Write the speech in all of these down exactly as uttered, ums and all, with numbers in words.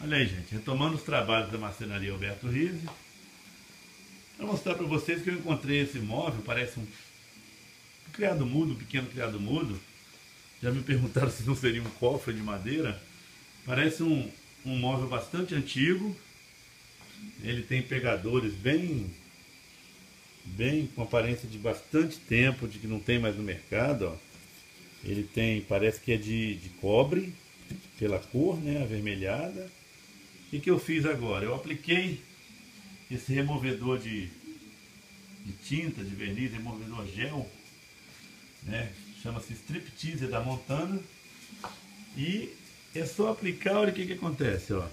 Olha aí, gente, retomando os trabalhos da marcenaria Alberto Rizzi. Vou mostrar para vocês que eu encontrei esse móvel, parece um criado mudo, um pequeno criado mudo. Já me perguntaram se não seria um cofre de madeira. Parece um, um móvel bastante antigo. Ele tem pegadores bem, bem com aparência de bastante tempo, de que não tem mais no mercado, ó. Ele tem, parece que é de, de cobre, pela cor, né, avermelhada. O que, que eu fiz agora? Eu apliquei esse removedor de, de tinta, de verniz, removedor gel, né, chama-se Stripteaser da Montana. E é só aplicar, olha o que, que acontece, ó.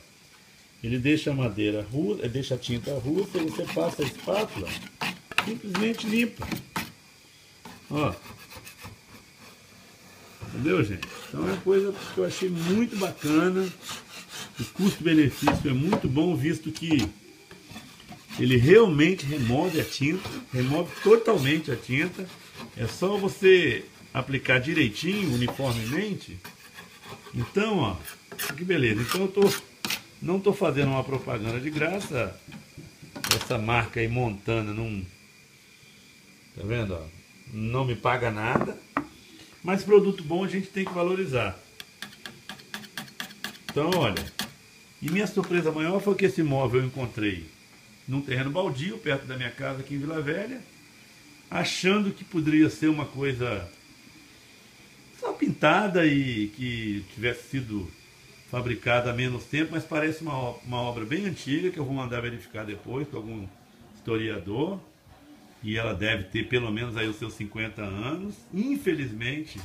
Ele deixa a madeira russa, deixa a tinta russa, e você passa a espátula, simplesmente limpa. Ó. Entendeu, gente? Então é uma coisa que eu achei muito bacana. O custo-benefício é muito bom, visto que ele realmente remove a tinta, remove totalmente a tinta. É só você aplicar direitinho, uniformemente. Então, ó, que beleza. Então eu tô, não estou fazendo uma propaganda de graça. Essa marca aí, Montana, não... Tá vendo, ó? Não me paga nada. Mas produto bom a gente tem que valorizar. Então, olha. E minha surpresa maior foi que esse móvel eu encontrei num terreno baldio, perto da minha casa aqui em Vila Velha. Achando que poderia ser uma coisa só pintada e que tivesse sido fabricada há menos tempo. Mas parece uma, uma obra bem antiga, que eu vou mandar verificar depois com algum historiador. E ela deve ter pelo menos aí os seus cinquenta anos. Infelizmente,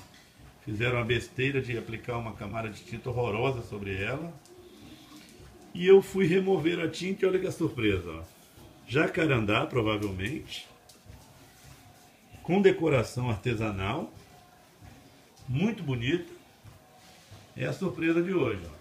fizeram a besteira de aplicar uma camada de tinta horrorosa sobre ela. E eu fui remover a tinta e olha que a surpresa, ó. Jacarandá, provavelmente. Com decoração artesanal. Muito bonita. É a surpresa de hoje, ó.